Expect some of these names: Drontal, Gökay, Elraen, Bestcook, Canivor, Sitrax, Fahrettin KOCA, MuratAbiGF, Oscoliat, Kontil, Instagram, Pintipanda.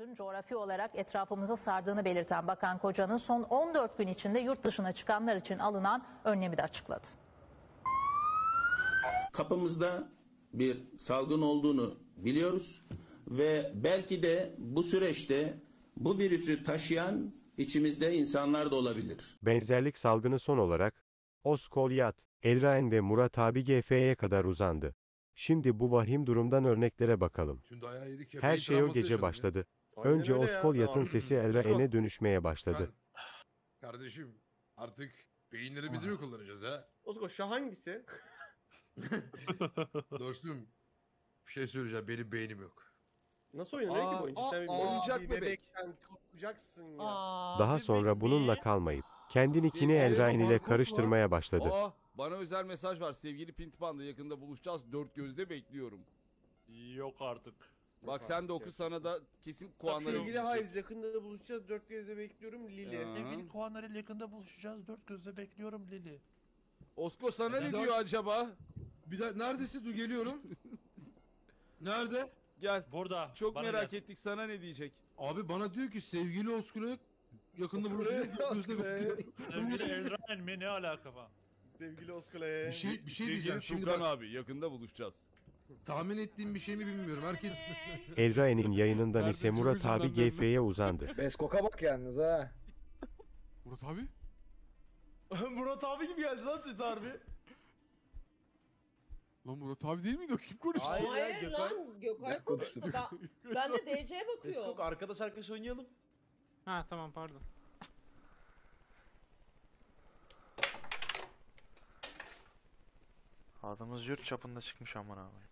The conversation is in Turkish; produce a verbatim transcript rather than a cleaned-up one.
Virüsün coğrafi olarak etrafımızı sardığını belirten Bakan Koca'nın son on dört gün içinde yurt dışına çıkanlar için alınan önlemi de açıkladı. Kapımızda bir salgın olduğunu biliyoruz ve belki de bu süreçte bu virüsü taşıyan içimizde insanlar da olabilir. Benzerlik salgını son olarak Oscoliat, Elraen ve Murat abi G F'ye kadar uzandı. Şimdi bu vahim durumdan örneklere bakalım. Yedik, her şey o gece başladı. Ya. Önce Oscoliat'ın sesi Elraen'e dönüşmeye başladı. Ben, kardeşim artık beyinlerimizi mi kullanacağız ha? Oscoliat hangisi? Dostum bir şey söyleyeceğim, benim beynim yok. Nasıl oynanıyor ki bu oyuncu? Oyuncak bir bebekten korkacaksın ya. Aa, Daha sonra bununla mi? kalmayıp kendini kine Elraen ile karıştırmaya başladı. Aa. Bana özel mesaj var. Sevgili Pintipanda, yakında buluşacağız. Dört gözle bekliyorum. Yok artık. Bak Yok sen artık de oku, sana da kesin kuanları... Sevgili Hayriz, yakında da buluşacağız. Dört gözle bekliyorum Lili. Sevgili kuanları, yakında buluşacağız. Dört gözle bekliyorum Lili. Osco sana e, ne diyor daha... acaba? Bir daha neredesin? Dur geliyorum. Nerede? Gel. Burada. Çok bana merak gel. ettik, sana ne diyecek? Abi bana diyor ki sevgili Osco'ya yakında buluşacağız. Dört gözle bekliyorum. Sevgili Elraen mi? Ne alaka falan? Sevgili Oscoliat. Bir şey, bir şey diyeceğim şimdi bak... abi, yakında buluşacağız. Tahmin ettiğim bir şey mi bilmiyorum. Herkes... Elraen'in yayınından ise Murat abi G F'ye uzandı. Bestcook'a bak yalnız ha. Murat abi? Murat abi gibi geldi lan siz harbi. Lan Murat abi değil miydi o? Kim konuştu? Hayır, Hayır Gökay... lan Gökay konuştu. ben, ben de D C'ye bakıyorum. Bestcook arkadaş arkadaş oynayalım. Ha tamam, pardon. Adımız yurt çapında çıkmış aman abi.